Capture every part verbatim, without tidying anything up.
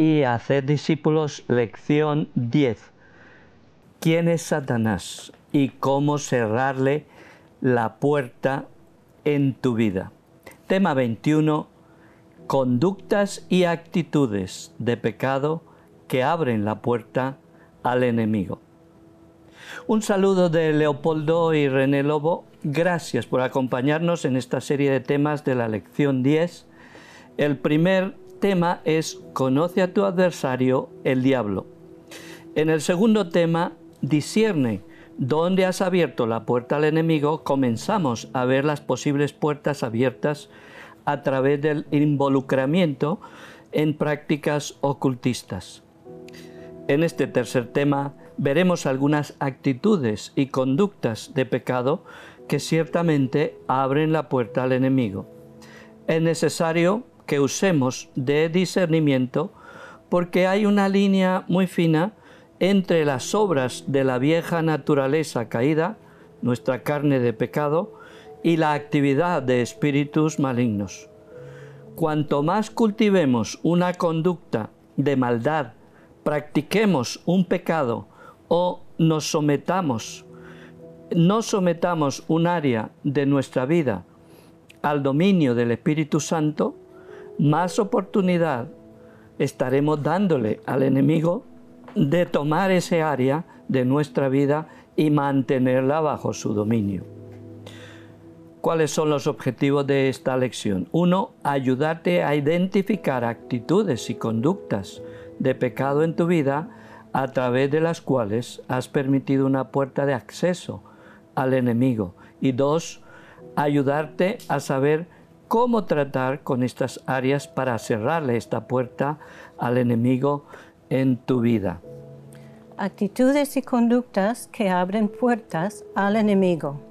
y hacer discípulos, lección diez. ¿Quién es Satanás y cómo cerrarle la puerta en tu vida? Tema veintiuno. Conductas y actitudes de pecado que abren la puerta al enemigo. Un saludo de Leopoldo y René Lobo. Gracias por acompañarnos en esta serie de temas de la lección diez. El primer tema es conoce a tu adversario, el diablo. En el segundo tema, discierne dónde has abierto la puerta al enemigo. Comenzamos a ver las posibles puertas abiertas a través del involucramiento en prácticas ocultistas. En este tercer tema veremos algunas actitudes y conductas de pecado que ciertamente abren la puerta al enemigo. Es necesario que usemos de discernimiento porque hay una línea muy fina entre las obras de la vieja naturaleza caída, nuestra carne de pecado, y la actividad de espíritus malignos. Cuanto más cultivemos una conducta de maldad, practiquemos un pecado o nos sometamos, no sometamos un área de nuestra vida al dominio del Espíritu Santo, más oportunidad estaremos dándole al enemigo de tomar ese área de nuestra vida y mantenerla bajo su dominio. ¿Cuáles son los objetivos de esta lección? Uno, ayudarte a identificar actitudes y conductas de pecado en tu vida a través de las cuales has permitido una puerta de acceso al enemigo. Y dos, ayudarte a saber cómo tratar con estas áreas para cerrarle esta puerta al enemigo en tu vida. Actitudes y conductas que abren puertas al enemigo.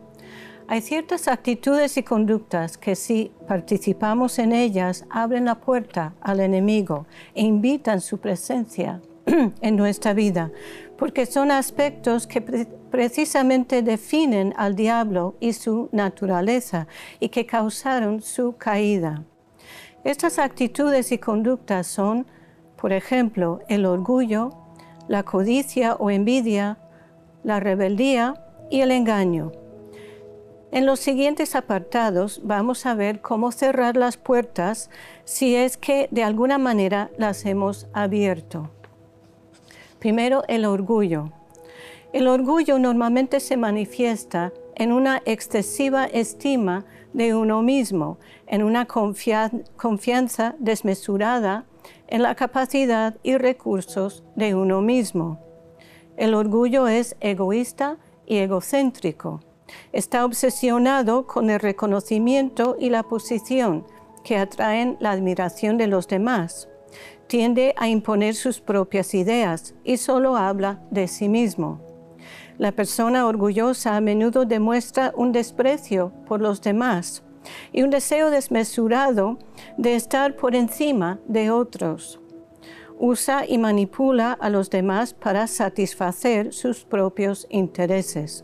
Hay ciertas actitudes y conductas que si participamos en ellas abren la puerta al enemigo e invitan su presencia en nuestra vida, porque son aspectos que pre- precisamente definen al diablo y su naturaleza y que causaron su caída. Estas actitudes y conductas son, por ejemplo, el orgullo, la codicia o envidia, la rebeldía y el engaño. En los siguientes apartados vamos a ver cómo cerrar las puertas si es que de alguna manera las hemos abierto. Primero, el orgullo. El orgullo normalmente se manifiesta en una excesiva estima de uno mismo, en una confianza desmesurada en la capacidad y recursos de uno mismo. El orgullo es egoísta y egocéntrico. Está obsesionado con el reconocimiento y la posición que atraen la admiración de los demás. Tiende a imponer sus propias ideas y solo habla de sí mismo. La persona orgullosa a menudo demuestra un desprecio por los demás y un deseo desmesurado de estar por encima de otros. Usa y manipula a los demás para satisfacer sus propios intereses.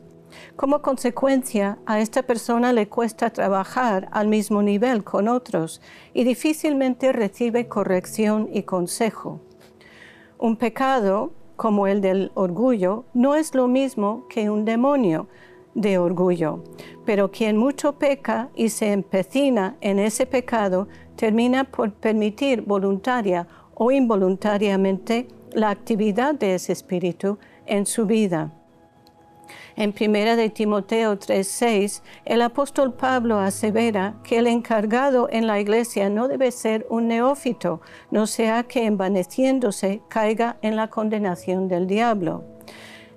Como consecuencia, a esta persona le cuesta trabajar al mismo nivel con otros y difícilmente recibe corrección y consejo. Un pecado, como el del orgullo, no es lo mismo que un demonio de orgullo, pero quien mucho peca y se empecina en ese pecado termina por permitir voluntaria o involuntariamente la actividad de ese espíritu en su vida. En primera de Timoteo tres, seis, el apóstol Pablo asevera que el encargado en la iglesia no debe ser un neófito, no sea que envaneciéndose caiga en la condenación del diablo.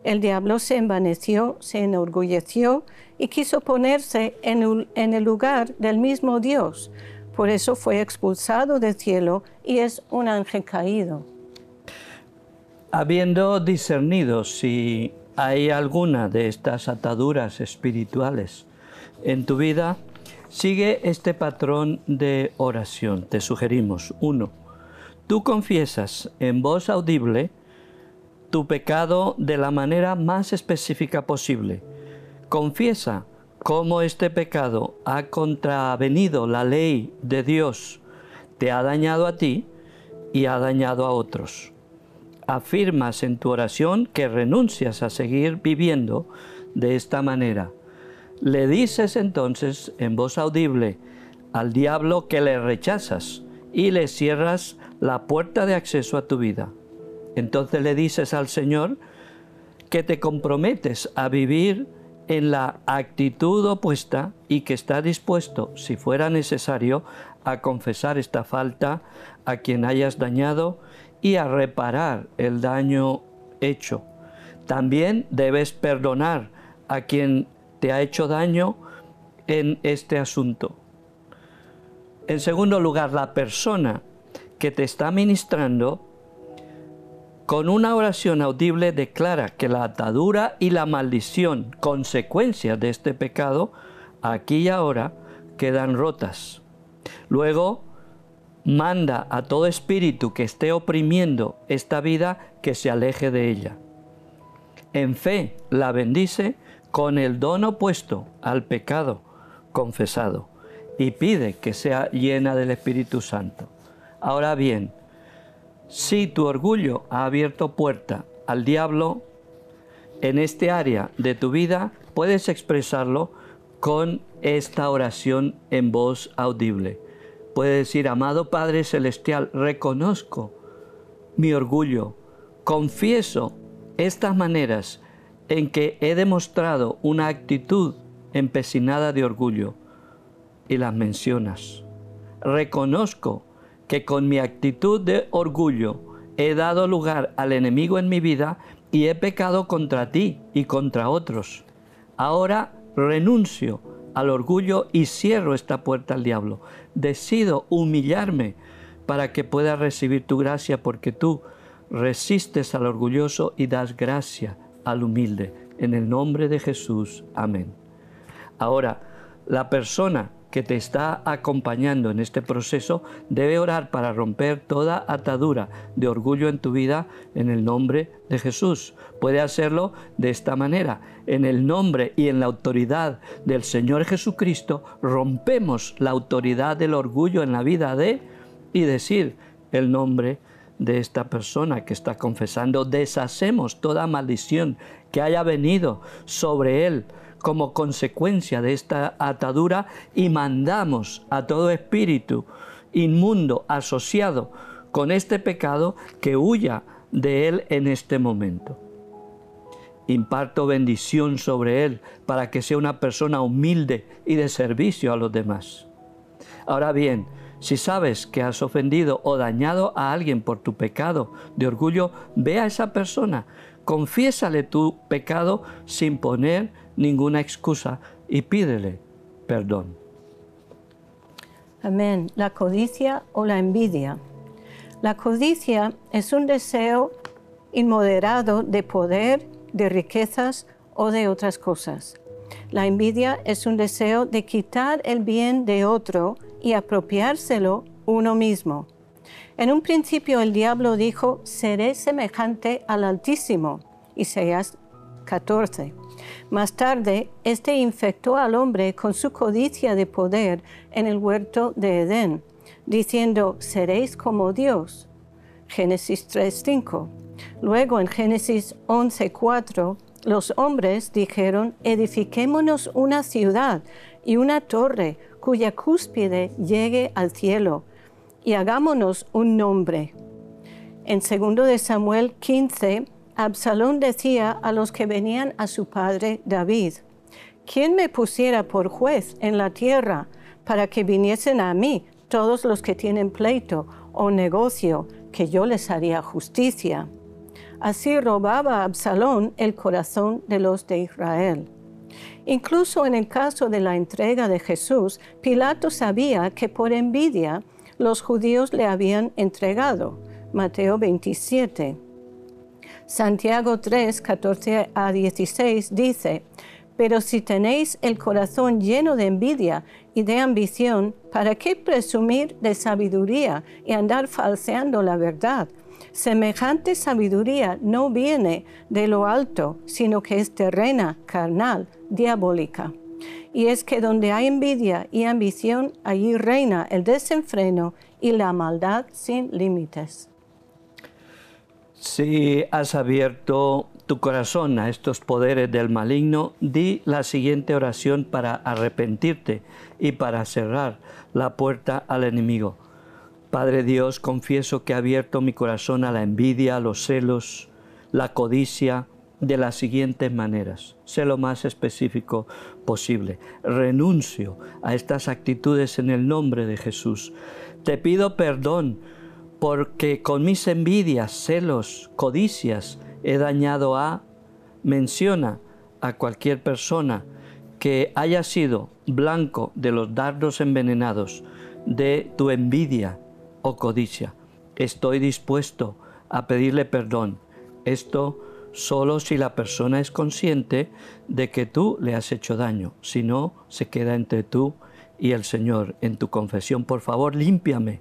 El diablo se envaneció, se enorgulleció y quiso ponerse en el lugar del mismo Dios. Por eso fue expulsado del cielo y es un ángel caído. Habiendo discernido si hay alguna de estas ataduras espirituales en tu vida, sigue este patrón de oración. Te sugerimos, uno, tú confiesas en voz audible tu pecado de la manera más específica posible. Confiesa cómo este pecado ha contravenido la ley de Dios, te ha dañado a ti y ha dañado a otros. Afirmas en tu oración que renuncias a seguir viviendo de esta manera. Le dices entonces en voz audible al diablo que le rechazas y le cierras la puerta de acceso a tu vida. Entonces le dices al Señor que te comprometes a vivir en la actitud opuesta y que está dispuesto, si fuera necesario, a confesar esta falta a quien hayas dañado y a reparar el daño hecho. También debes perdonar a quien te ha hecho daño en este asunto. En segundo lugar, la persona que te está ministrando con una oración audible declara que la atadura y la maldición, consecuencias de este pecado, aquí y ahora, quedan rotas. Luego, manda a todo espíritu que esté oprimiendo esta vida que se aleje de ella. En fe la bendice con el don opuesto al pecado confesado y pide que sea llena del Espíritu Santo. Ahora bien, si tu orgullo ha abierto puerta al diablo en este área de tu vida, puedes expresarlo con esta oración en voz audible. Puedes decir: amado Padre Celestial, reconozco mi orgullo, confieso estas maneras en que he demostrado una actitud empecinada de orgullo, y las mencionas. Reconozco que con mi actitud de orgullo he dado lugar al enemigo en mi vida y he pecado contra ti y contra otros. Ahora renuncio al orgullo y cierro esta puerta al diablo. Decido humillarme para que pueda recibir tu gracia, porque tú resistes al orgulloso y das gracia al humilde. En el nombre de Jesús. Amén. Ahora, la persona que te está acompañando en este proceso debe orar para romper toda atadura de orgullo en tu vida en el nombre de Jesús. Puede hacerlo de esta manera: en el nombre y en la autoridad del Señor Jesucristo rompemos la autoridad del orgullo en la vida de, y decir el nombre de esta persona que está confesando. Deshacemos toda maldición que haya venido sobre él como consecuencia de esta atadura y mandamos a todo espíritu inmundo asociado con este pecado que huya de él en este momento. Imparto bendición sobre él para que sea una persona humilde y de servicio a los demás. Ahora bien, si sabes que has ofendido o dañado a alguien por tu pecado de orgullo, ve a esa persona, confiésale tu pecado sin poner ninguna excusa y pídele perdón. Amén. La codicia o la envidia. La codicia es un deseo inmoderado de poder, de riquezas o de otras cosas. La envidia es un deseo de quitar el bien de otro y apropiárselo uno mismo. En un principio el diablo dijo: seré semejante al Altísimo, Isaías catorce. Más tarde, este infectó al hombre con su codicia de poder en el huerto de Edén, diciendo: seréis como Dios, Génesis tres cinco. Luego, en Génesis once cuatro, los hombres dijeron: edifiquémonos una ciudad y una torre cuya cúspide llegue al cielo, y hagámonos un nombre. En segundo de Samuel quince, Absalón decía a los que venían a su padre David: ¿quién me pusiera por juez en la tierra para que viniesen a mí todos los que tienen pleito o negocio, que yo les haría justicia? Así robaba Absalón el corazón de los de Israel. Incluso en el caso de la entrega de Jesús, Pilato sabía que por envidia los judíos le habían entregado, Mateo veintisiete. Santiago tres, catorce a dieciséis dice: pero si tenéis el corazón lleno de envidia y de ambición, ¿para qué presumir de sabiduría y andar falseando la verdad? Semejante sabiduría no viene de lo alto, sino que es terrena, carnal, diabólica. Y es que donde hay envidia y ambición, allí reina el desenfreno y la maldad sin límites. Si has abierto tu corazón a estos poderes del maligno, di la siguiente oración para arrepentirte y para cerrar la puerta al enemigo. Padre Dios, confieso que he abierto mi corazón a la envidia, a los celos, la codicia, de las siguientes maneras. Sé lo más específico posible. Renuncio a estas actitudes en el nombre de Jesús. Te pido perdón porque con mis envidias, celos, codicias he dañado a, menciona a cualquier persona que haya sido blanco de los dardos envenenados de tu envidia o codicia. Estoy dispuesto a pedirle perdón. Esto solo si la persona es consciente de que tú le has hecho daño. Si no, se queda entre tú y el Señor. En tu confesión, por favor, límpiame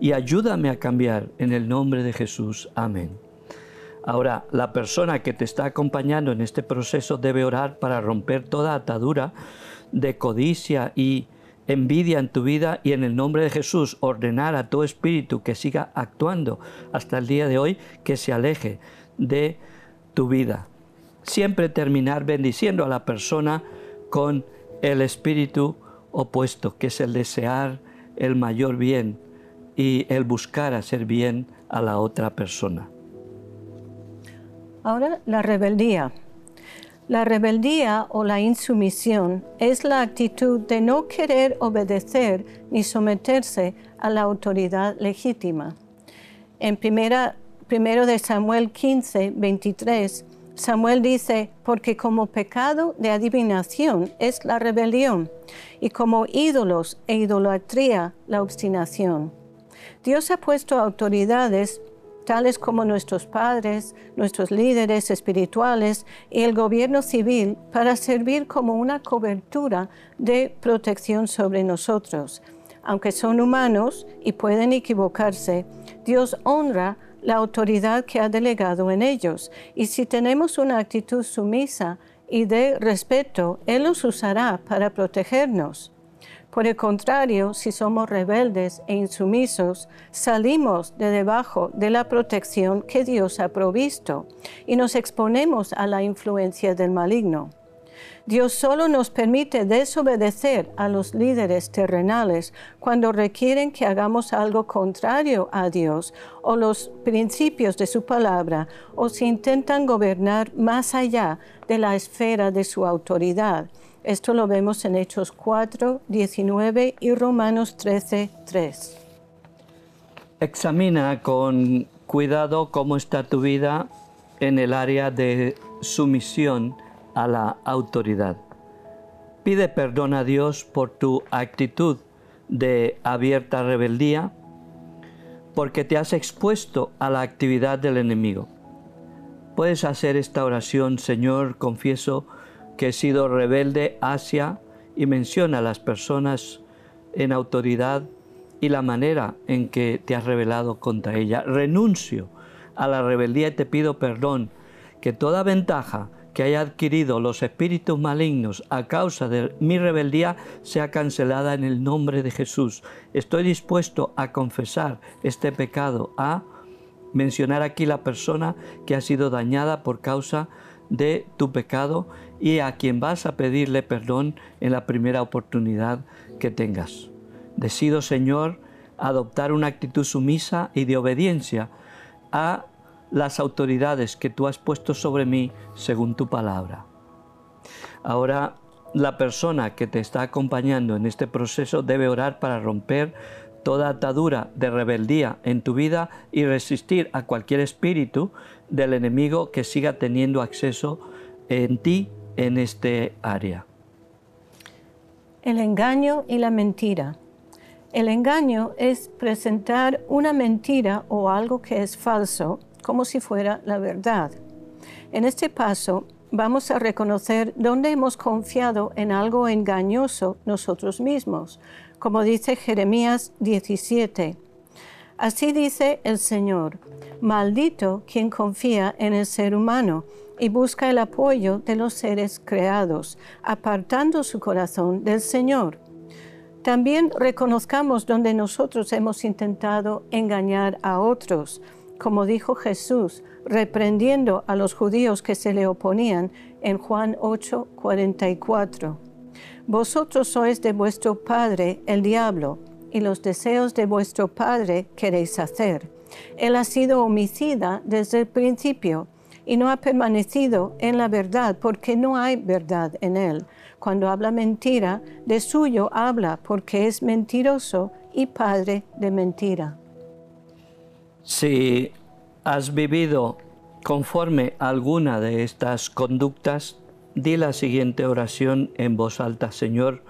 y ayúdame a cambiar en el nombre de Jesús. Amén. Ahora, la persona que te está acompañando en este proceso debe orar para romper toda atadura de codicia y envidia en tu vida y en el nombre de Jesús ordenar a tu espíritu que siga actuando hasta el día de hoy, que se aleje de tu vida. Siempre terminar bendiciendo a la persona con el espíritu opuesto, que es el desear el mayor bien y el buscar hacer bien a la otra persona. Ahora, la rebeldía. La rebeldía o la insumisión es la actitud de no querer obedecer ni someterse a la autoridad legítima. En primera Primero de Samuel quince, veintitrés, Samuel dice, porque como pecado de adivinación es la rebelión, y como ídolos e idolatría la obstinación. Dios ha puesto autoridades, tales como nuestros padres, nuestros líderes espirituales y el gobierno civil, para servir como una cobertura de protección sobre nosotros. Aunque son humanos y pueden equivocarse, Dios honra la autoridad que ha delegado en ellos. Y si tenemos una actitud sumisa y de respeto, Él los usará para protegernos. Por el contrario, si somos rebeldes e insumisos, salimos de debajo de la protección que Dios ha provisto y nos exponemos a la influencia del maligno. Dios solo nos permite desobedecer a los líderes terrenales cuando requieren que hagamos algo contrario a Dios o los principios de su palabra, o si intentan gobernar más allá de la esfera de su autoridad. Esto lo vemos en Hechos cuatro, diecinueve y Romanos trece, tres. Examina con cuidado cómo está tu vida en el área de sumisión a la autoridad. Pide perdón a Dios por tu actitud de abierta rebeldía, porque te has expuesto a la actividad del enemigo. Puedes hacer esta oración: Señor, confieso que he sido rebelde hacia, y menciona a las personas en autoridad y la manera en que te has rebelado contra ella. Renuncio a la rebeldía y te pido perdón, que toda ventaja que haya adquirido los espíritus malignos a causa de mi rebeldía sea cancelada en el nombre de Jesús. Estoy dispuesto a confesar este pecado, a mencionar aquí la persona que ha sido dañada por causa de tu pecado y a quien vas a pedirle perdón en la primera oportunidad que tengas. Decido, Señor, adoptar una actitud sumisa y de obediencia a las autoridades que tú has puesto sobre mí según tu palabra. Ahora, la persona que te está acompañando en este proceso debe orar para romper toda atadura de rebeldía en tu vida y resistir a cualquier espíritu del enemigo que siga teniendo acceso en ti en este área. El engaño y la mentira. El engaño es presentar una mentira o algo que es falso como si fuera la verdad. En este paso vamos a reconocer dónde hemos confiado en algo engañoso nosotros mismos, como dice Jeremías diecisiete. Así dice el Señor: maldito quien confía en el ser humano y busca el apoyo de los seres creados, apartando su corazón del Señor. También reconozcamos donde nosotros hemos intentado engañar a otros, como dijo Jesús, reprendiendo a los judíos que se le oponían en Juan ocho, cuarenta y cuatro. Vosotros sois de vuestro padre el diablo, y los deseos de vuestro padre queréis hacer. Él ha sido homicida desde el principio, y no ha permanecido en la verdad, porque no hay verdad en él. Cuando habla mentira, de suyo habla, porque es mentiroso y padre de mentira. Si has vivido conforme a alguna de estas conductas, di la siguiente oración en voz alta: Señor,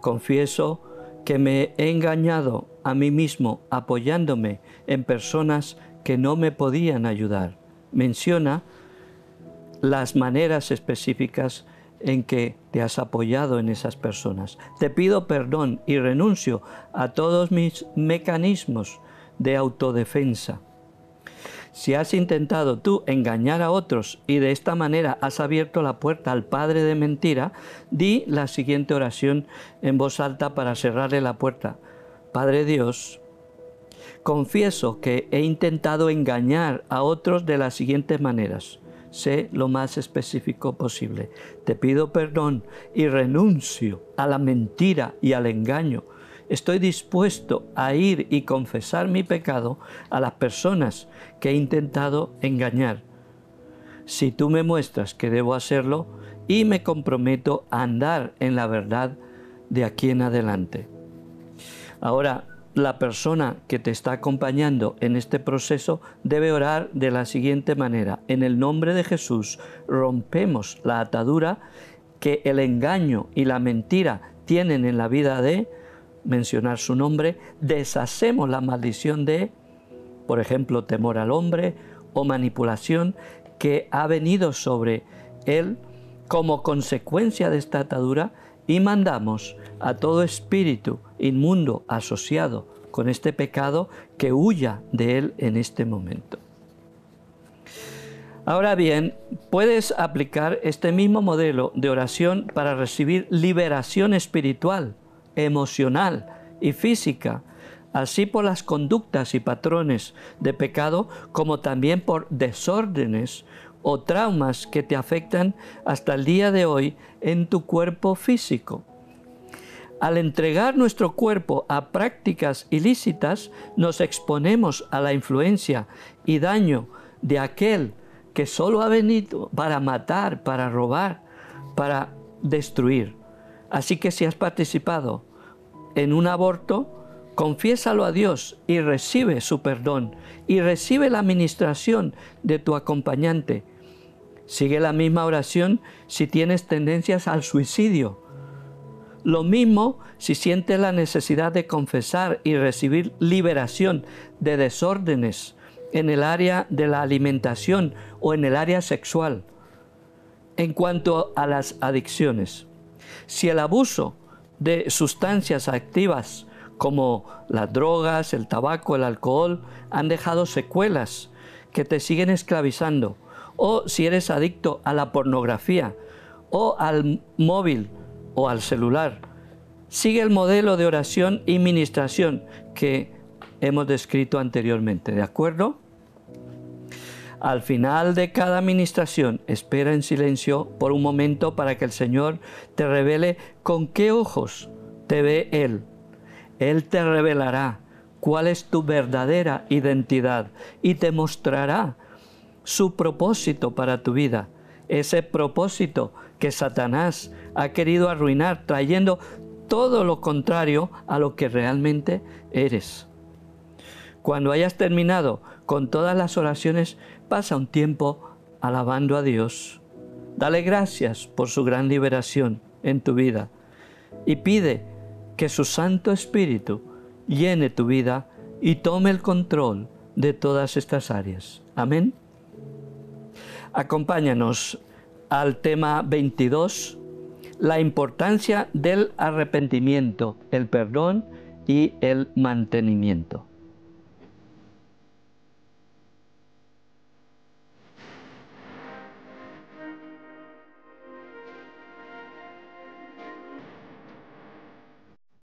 confieso que me he engañado a mí mismo apoyándome en personas que no me podían ayudar. Menciona las maneras específicas en que te has apoyado en esas personas. Te pido perdón y renuncio a todos mis mecanismos de autodefensa. Si has intentado tú engañar a otros y de esta manera has abierto la puerta al padre de mentira, di la siguiente oración en voz alta para cerrarle la puerta. Padre Dios, confieso que he intentado engañar a otros de las siguientes maneras. Sé lo más específico posible. Te pido perdón y renuncio a la mentira y al engaño. Estoy dispuesto a ir y confesar mi pecado a las personas que he intentado engañar. Si tú me muestras que debo hacerlo, y me comprometo a andar en la verdad de aquí en adelante. Ahora, la persona que te está acompañando en este proceso debe orar de la siguiente manera: en el nombre de Jesús, rompemos la atadura que el engaño y la mentira tienen en la vida de, mencionar su nombre, deshacemos la maldición de, por ejemplo, temor al hombre o manipulación que ha venido sobre él como consecuencia de esta atadura, y mandamos a todo espíritu inmundo asociado con este pecado que huya de él en este momento. Ahora bien, puedes aplicar este mismo modelo de oración para recibir liberación espiritual, emocional y física, así por las conductas y patrones de pecado, como también por desórdenes o traumas que te afectan hasta el día de hoy en tu cuerpo físico. Al entregar nuestro cuerpo a prácticas ilícitas, nos exponemos a la influencia y daño de aquel que solo ha venido para matar, para robar, para destruir. Así que si has participado en un aborto, confiésalo a Dios y recibe su perdón y recibe la administración de tu acompañante. Sigue la misma oración si tienes tendencias al suicidio. Lo mismo si sientes la necesidad de confesar y recibir liberación de desórdenes en el área de la alimentación o en el área sexual. En cuanto a las adicciones, si el abuso de sustancias activas como las drogas, el tabaco, el alcohol, han dejado secuelas que te siguen esclavizando, o si eres adicto a la pornografía o al móvil o al celular, sigue el modelo de oración y ministración que hemos descrito anteriormente, ¿de acuerdo? Al final de cada administración, espera en silencio por un momento para que el Señor te revele con qué ojos te ve Él. Él te revelará cuál es tu verdadera identidad y te mostrará su propósito para tu vida. Ese propósito que Satanás ha querido arruinar, trayendo todo lo contrario a lo que realmente eres. Cuando hayas terminado con todas las oraciones, pasa un tiempo alabando a Dios. Dale gracias por su gran liberación en tu vida y pide que su Santo Espíritu llene tu vida y tome el control de todas estas áreas. Amén. Acompáñanos al tema veintidós, la importancia del arrepentimiento, el perdón y el mantenimiento.